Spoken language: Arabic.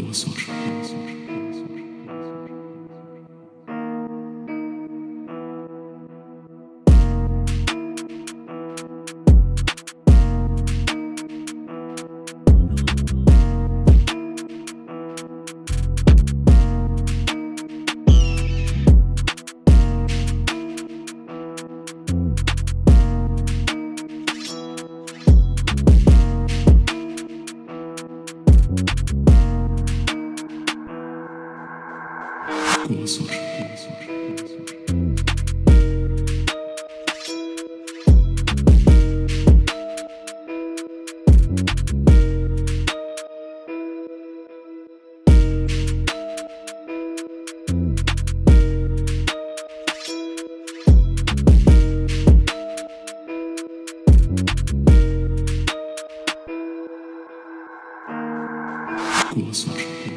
حوصر وصور وصور